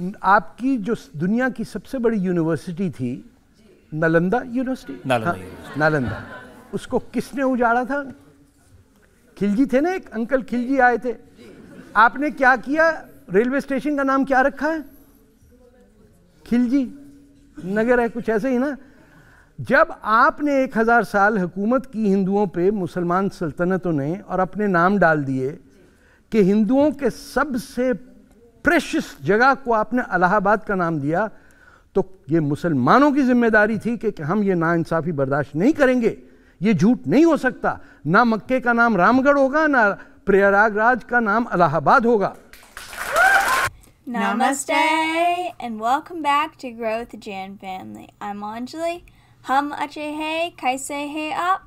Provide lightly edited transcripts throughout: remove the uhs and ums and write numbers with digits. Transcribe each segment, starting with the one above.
आपकी जो दुनिया की सबसे बड़ी यूनिवर्सिटी थी, नालंदा यूनिवर्सिटी, नालंदा, उसको किसने उजाड़ा था? खिलजी थे ना, एक अंकल खिलजी आए थे। आपने क्या किया? रेलवे स्टेशन का नाम क्या रखा है? खिलजी नगर है, कुछ ऐसे ही ना। जब आपने 1000 साल हुकूमत की हिंदुओं पे मुसलमान सल्तनतों ने, और अपने नाम डाल दिए कि हिंदुओं के सबसे प्रेशियस जगह को आपने इलाहाबाद का नाम दिया, तो ये मुसलमानों की जिम्मेदारी थी कि हम ये नाइंसाफ़ी बर्दाश्त नहीं करेंगे, ये झूठ नहीं हो सकता। ना मक्के का नाम रामगढ़ होगा, ना प्रयागराज का नाम इलाहाबाद होगा। Namaste and welcome back to Grow with the Jan Family. I'm Anjali. Hum ache hai, kaise hai aap?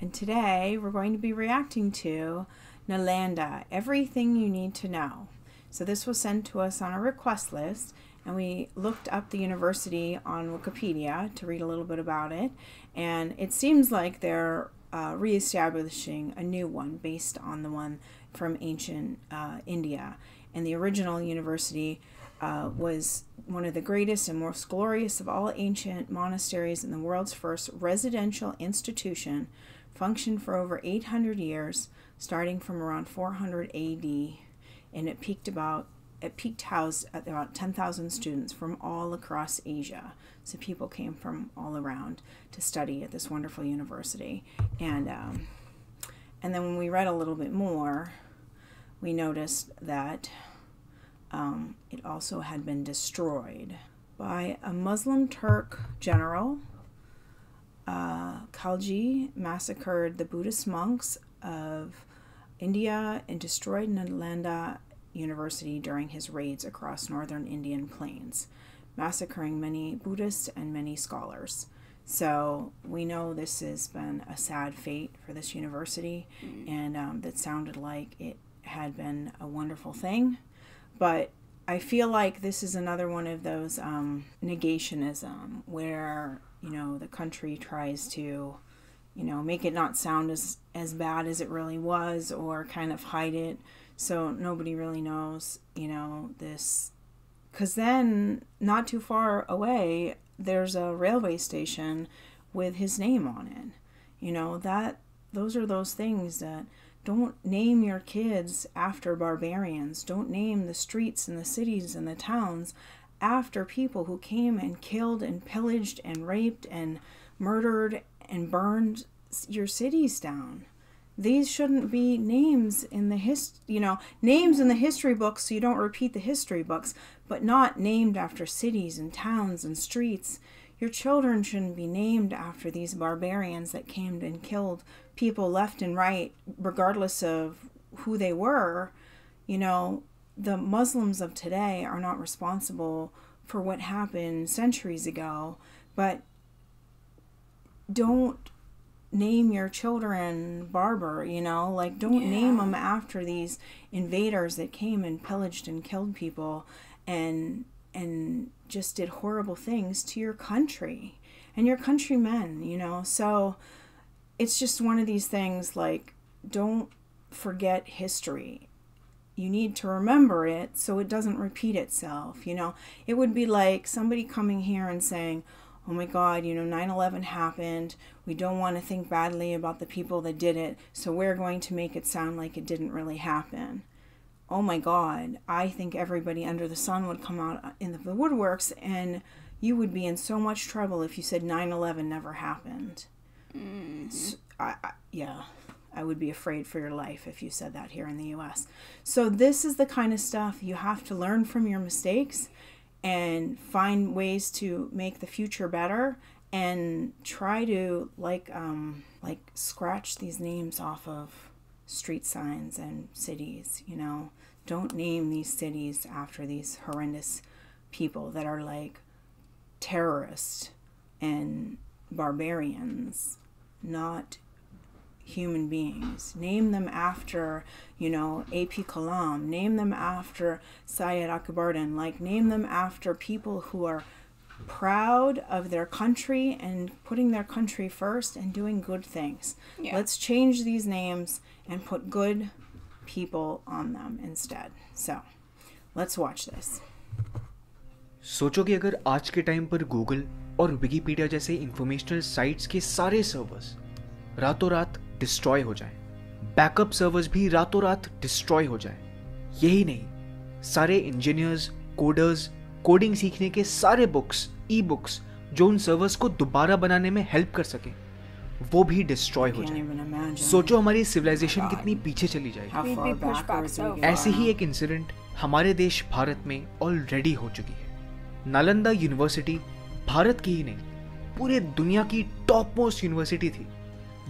And today we're going to be reacting to Nalanda, Everything You Need to Know. So this was sent to us on a request list, and we looked up the university on Wikipedia to read a little bit about it, and it seems like they're reestablishing a new one based on the one from ancient India. And the original university was one of the greatest and most glorious of all ancient monasteries, and the world's first residential institution, functioned for over 800 years, starting from around 400 AD, and it peaked housed at about 10,000 students from all across Asia. So people came from all around to study at this wonderful university. And then when we read a little bit more, we noticed that it also had been destroyed by a Muslim Turk general. Khilji massacred the Buddhist monks of India and destroyed Nalanda University during his raids across northern Indian plains, massacring many Buddhists and many scholars. So we know this has been a sad fate for this university, and that sounded like it had been a wonderful thing, but I feel like this is another one of those negationism where, you know, the country tries to, you know, make it not sound as bad as it really was, or kind of hide it so nobody really knows, you know, this. Because then not too far away there's a railway station with his name on it. You know, that those are those things that don't name your kids after barbarians. Don't name the streets and the cities and the towns after people who came and killed and pillaged and raped and murdered and burned your cities down. These shouldn't be names in the history books, so you don't repeat the history books, but not named after cities and towns and streets. Your children shouldn't be named after these barbarians that came and killed people left and right, regardless of who they were. You know, the Muslims of today are not responsible for what happened centuries ago, but don't name your children barbar, you know, like don't name them after these invaders that came and pillaged and killed people and just did horrible things to your country and your countrymen, you know. So it's just one of these things, like, don't forget history. You need to remember it so it doesn't repeat itself, you know. It would be like somebody coming here and saying, oh my God, you know, 9/11 happened. We don't want to think badly about the people that did it, so we're going to make it sound like it didn't really happen. Oh my God, I think everybody under the sun would come out in the woodworks, and you would be in so much trouble if you said 9/11 never happened. Mm. So, I would be afraid for your life if you said that here in the U.S. So this is the kind of stuff you have to learn from your mistakes and find ways to make the future better, and try to, like scratch these names off of street signs and cities, you know. Don't name these cities after these horrendous people that are like terrorists and barbarians, not human beings. Name them after, you know, A.P. Kalam. Name them after Syed Akbaruddin. Like, name them after people who are proud of their country and putting their country first and doing good things. Yeah. Let's change these names and put good people on them instead. So let's watch this. सोचो कि अगर आज के time पर Google और Wikipedia जैसे informational sites के सारे सर्वर्स रातों रात डिस्ट्रॉय हो जाएं, बैकअप सर्वर्स भी रातों रात डिस्ट्रॉय हो जाएं। यही नहीं, सारे इंजीनियर्स, कोडर्स, कोडिंग सीखने के सारे बुक्स, ई बुक्स जो उन सर्वर्स को दोबारा बनाने में हेल्प कर सके वो भी डिस्ट्रॉय हो जाए। सोचो हमारी सिविलाइजेशन कितनी पीछे चली जाएगी। ऐसे ही एक इंसिडेंट हमारे देश भारत में ऑलरेडी हो चुकी है। नालंदा यूनिवर्सिटी भारत की ही नहीं पूरे दुनिया की टॉप मोस्ट यूनिवर्सिटी थी,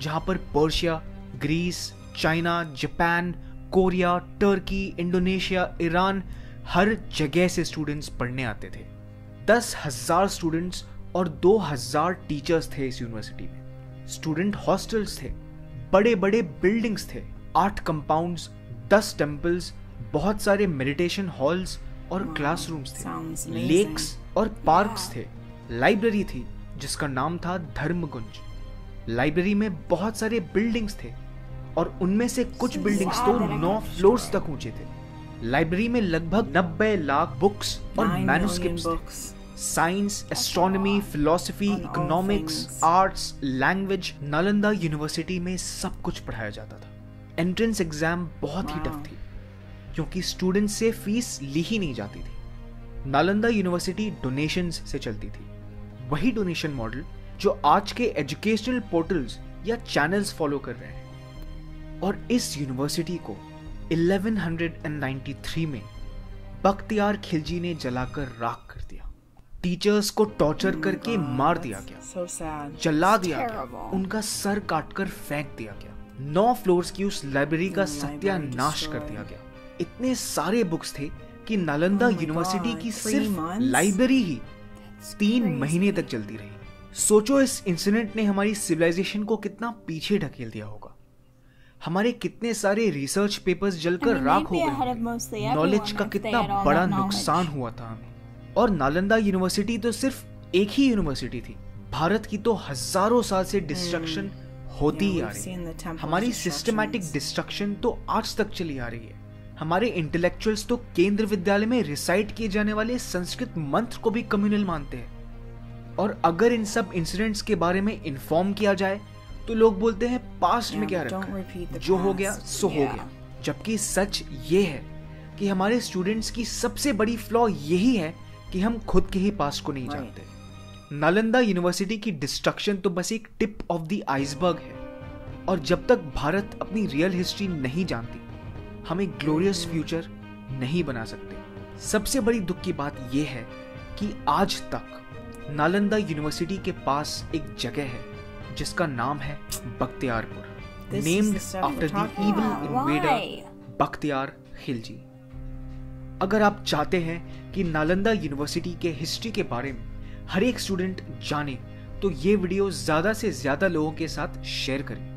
जहां पर Persia, Greece, China, Japan, Korea, Turkey, Indonesia, Iran, हर जगह से स्टूडेंट्स पढ़ने आते थे। 10,000 स्टूडेंट्स और 2,000 टीचर्स थे इस यूनिवर्सिटी में। स्टूडेंट हॉस्टल्स थे, बड़े बड़े बिल्डिंग्स थे, 8 कंपाउंड्स, 10 टेम्पल्स, बहुत सारे मेडिटेशन हॉल्स और क्लासरूम्स थे, लेक्स और पार्क्स थे, लाइब्रेरी थी जिसका नाम था धर्मगुंज। लाइब्रेरी में बहुत सारे बिल्डिंग्स थे और उनमें से कुछ बिल्डिंग्स तो 9 फ्लोर्स तक ऊंचे थे। लाइब्रेरी में लगभग 90 लाख बुक्स और मैनुस्क्रिप्ट्स थे। Science, astronomy, philosophy, economics, arts, language, Nalanda university में सब कुछ पढ़ाया जाता था। एंट्रेंस एग्जाम बहुत ही टफ थी क्योंकि स्टूडेंट्स से फीस ली ही नहीं जाती थी। नालंदा यूनिवर्सिटी डोनेशंस से चलती थी, वही डोनेशन मॉडल जो आज के एजुकेशनल पोर्टल्स या चैनल्स फॉलो कर रहे हैं। और इस यूनिवर्सिटी को 1193 में बख्तियार खिलजी ने जलाकर राख कर दिया। टीचर्स को टॉर्चर करके मार दिया गया, जला दिया गया, उनका सर काटकर फेंक दिया गया। 9 फ्लोर्स की उस लाइब्रेरी का सत्यानाश कर दिया गया। इतने सारे बुक्स थे कि नालंदा यूनिवर्सिटी की सिर्फ लाइब्रेरी ही 3 महीने तक चलती रही। सोचो इस इंसिडेंट ने हमारी सिविलाइजेशन को कितना पीछे ढकेल दिया होगा। हमारे कितने सारे रिसर्च पेपर्स जलकर राख हो गए, नॉलेज का कितना बड़ा नुकसान हुआ था हमें। और नालंदा यूनिवर्सिटी तो सिर्फ एक ही यूनिवर्सिटी थी, भारत की तो हजारों साल से डिस्ट्रक्शन होती ही आ रही है। हमारी सिस्टमैटिक डिस्ट्रक्शन तो आज तक चली आ रही है। हमारे इंटेलेक्चुअल्स तो केंद्र विद्यालय में रिसाइट किए जाने वाले संस्कृत मंत्र को भी कम्युनल मानते हैं। और अगर इन सब इंसिडेंट्स के बारे में इन्फॉर्म किया जाए तो लोग बोलते हैं पास्ट में क्या रखा है, जो हो गया सो हो गया। जबकि सच ये है कि हमारे स्टूडेंट्स की सबसे बड़ी फ्लॉ यही है कि हम खुद के ही पास्ट को नहीं जानते। नालंदा यूनिवर्सिटी की डिस्ट्रक्शन तो बस एक टिप ऑफ द आइसबर्ग है। और जब तक भारत अपनी रियल हिस्ट्री नहीं जानती, हम एक ग्लोरियस फ्यूचर नहीं बना सकते। सबसे बड़ी दुख की बात यह है कि आज तक नालंदा यूनिवर्सिटी के पास एक जगह है जिसका नाम है Bakhtiyarpur, named after the evil invader Bakhtiyar Khilji. अगर आप चाहते हैं कि नालंदा यूनिवर्सिटी के हिस्ट्री के बारे में हर एक स्टूडेंट जाने, तो ये वीडियो ज्यादा से ज्यादा लोगों के साथ शेयर करें।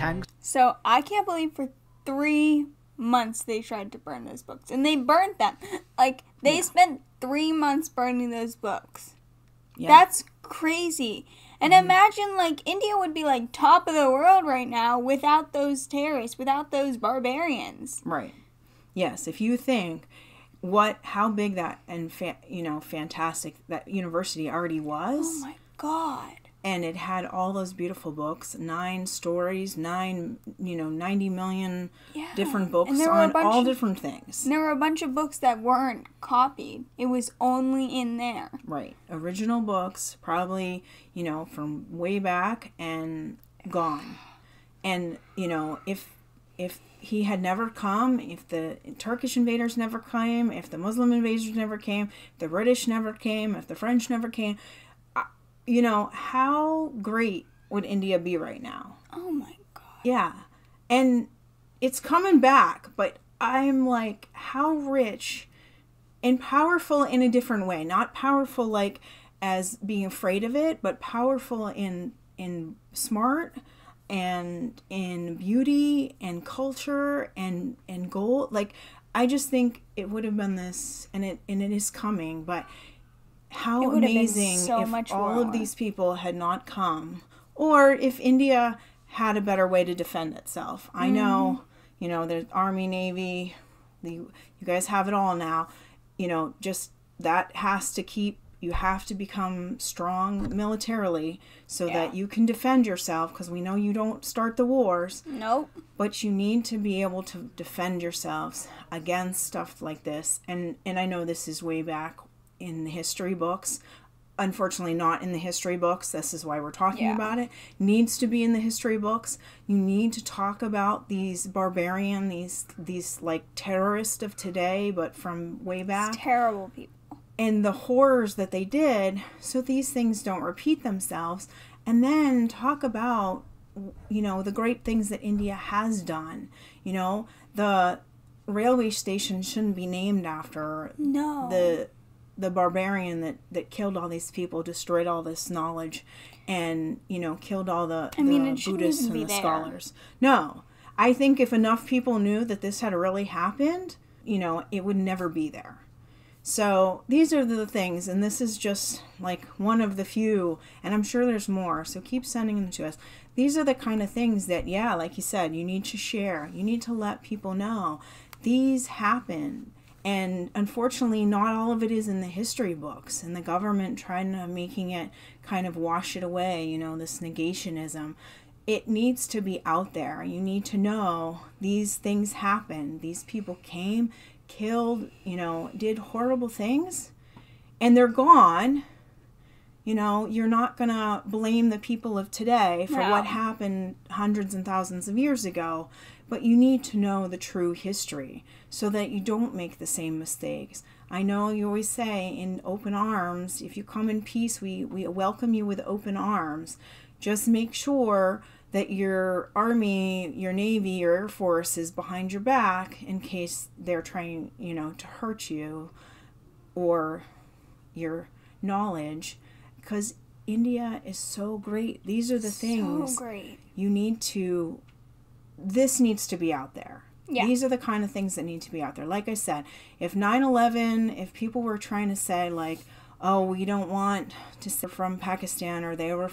Thanks. So I can't believe for 3 months they tried to burn those books, and they burnt them. Like they spent 3 months burning those books. Yeah. That's crazy. And imagine, like, India would be, like, top of the world right now without those terrorists, without those barbarians. Right. Yes, if you think how big that and, fantastic that university already was. Oh, my God. And it had all those beautiful books, 9 stories, 90 million different books on all different things. And there were a bunch of books that weren't copied. It was only in there. Right. Original books, probably, from way back and gone. And, if he had never come, if the Turkish invaders never came, if the Muslim invaders never came, if the British never came, if the French never came, how great would India be right now? Oh my God. Yeah. And it's coming back, but I'm like, how rich and powerful in a different way. Not powerful like as being afraid of it, but powerful in smart and in beauty and culture and gold. Like, I just think it would have been this, and it is coming, but how amazing if all of these people had not come, or if India had a better way to defend itself. I know, there's Army, Navy, you guys have it all now, just that has to keep, you have to become strong militarily so that you can defend yourself, because we know you don't start the wars. Nope. But you need to be able to defend yourselves against stuff like this. And I know this is way back in the history books. Unfortunately, not in the history books. This is why we're talking about it. Needs to be in the history books. You need to talk about these barbarian, these like terrorists of today, but from way back. It's terrible people. And the horrors that they did, so these things don't repeat themselves. And then talk about, you know, the great things that India has done. You know, the railway station shouldn't be named after the barbarian that killed all these people, destroyed all this knowledge, and, you know, killed all the Buddhists and the scholars. No. I think if enough people knew that this had really happened, you know, it would never be there. So these are the things, and this is just like one of the few, and I'm sure there's more, so keep sending them to us. These are the kind of things that, yeah, like you said, you need to share. You need to let people know these happen. And unfortunately, not all of it is in the history books, and the government trying to making it kind of wash it away, you know, this negationism. It needs to be out there. You need to know these things happen. These people came, killed, you know, did horrible things, and they're gone. You know, you're not gonna blame the people of today for what happened hundreds and thousands of years ago, but you need to know the true history so that you don't make the same mistakes. I know you always say, in open arms, if you come in peace, we welcome you with open arms. Just make sure that your army, your navy, your air force is behind your back in case they're trying, you know, to hurt you or your knowledge, because India is so great. These are the things you need to, this needs to be out there. Yeah. These are the kind of things that need to be out there. Like I said, if 9/11, if people were trying to say like, oh, we don't want to say from Pakistan, or they were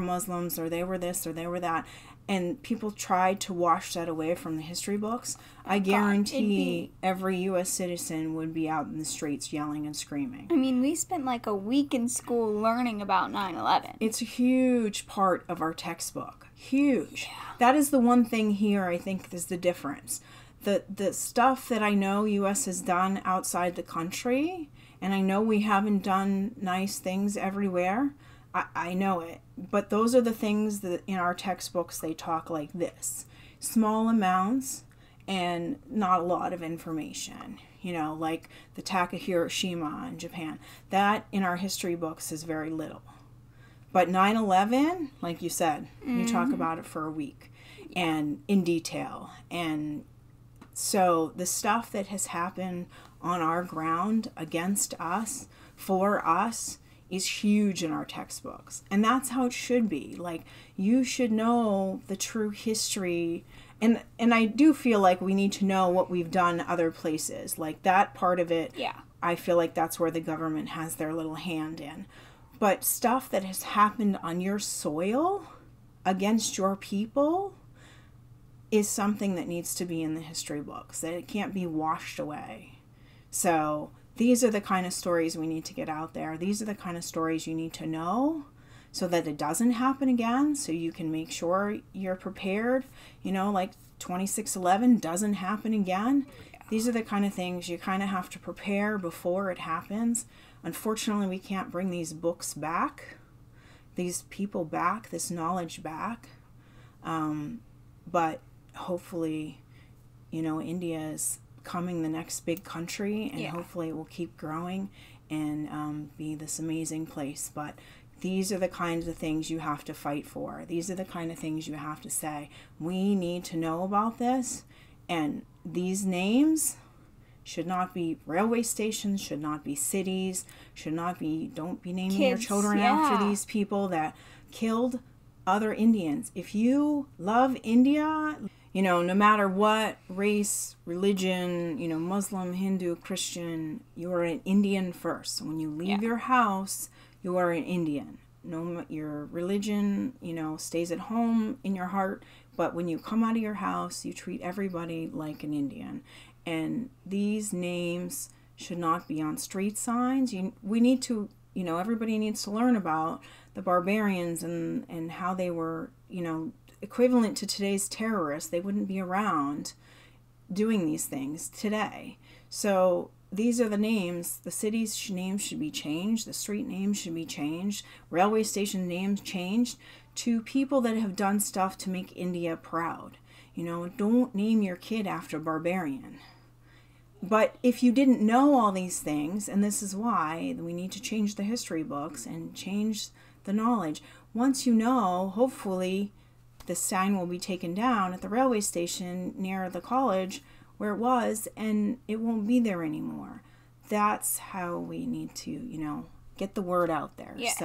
Muslims, or they were this, or they were that, and people tried to wash that away from the history books, I guarantee every U.S. citizen would be out in the streets yelling and screaming. I mean, we spent like a week in school learning about 9/11. It's a huge part of our textbook. Huge. Yeah. That is the one thing here I think is the difference. The stuff that I know U.S. has done outside the country, and I know we haven't done nice things everywhere. I know it. But those are the things that in our textbooks they talk like this. Small amounts and not a lot of information. You know, like the attack of Hiroshima in Japan. That in our history books is very little. But 9/11, like you said, you talk about it for a week and in detail. And so the stuff that has happened on our ground, against us, for us, is huge in our textbooks. And that's how it should be. Like, you should know the true history. And I do feel like we need to know what we've done other places. Like, that part of it, I feel like that's where the government has their little hand in. But stuff that has happened on your soil, against your people, is something that needs to be in the history books. That it can't be washed away. So these are the kind of stories we need to get out there. These are the kind of stories you need to know so that it doesn't happen again, so you can make sure you're prepared. You know, like 26/11 doesn't happen again. Yeah. These are the kind of things you kind of have to prepare before it happens. Unfortunately, we can't bring these books back, these people back, this knowledge back. But hopefully, you know, India's coming the next big country, and hopefully it will keep growing and be this amazing place. But these are the kinds of things you have to fight for. These are the kind of things you have to say, we need to know about this, and these names should not be railway stations, should not be cities, should not be, don't be naming your children after these people that killed other Indians. If you love India, you know, no matter what race, religion, you know, Muslim, Hindu, Christian, you are an Indian first. When you leave your house, you are an Indian. No, your religion, you know, stays at home in your heart. But when you come out of your house, you treat everybody like an Indian. And these names should not be on street signs. We need to, everybody needs to learn about the barbarians and how they were, equivalent to today's terrorists. They wouldn't be around doing these things today. So these are the names. The cities' names should be changed. The street names should be changed. Railway station names changed to people that have done stuff to make India proud. Don't name your kid after a barbarian. But if you didn't know all these things, and this is why we need to change the history books and change the knowledge. Once you know, hopefully the sign will be taken down at the railway station near the college where it was, and it won't be there anymore. That's how we need to, get the word out there. Yes.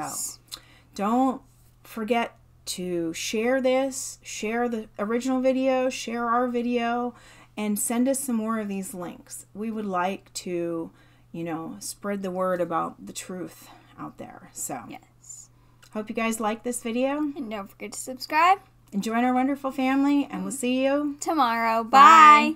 So don't forget to share this, share the original video, share our video, and send us some more of these links. We would like to, spread the word about the truth out there. So yes. Hope you guys like this video. And don't forget to subscribe. And join our wonderful family, and we'll see you tomorrow. Bye. Bye.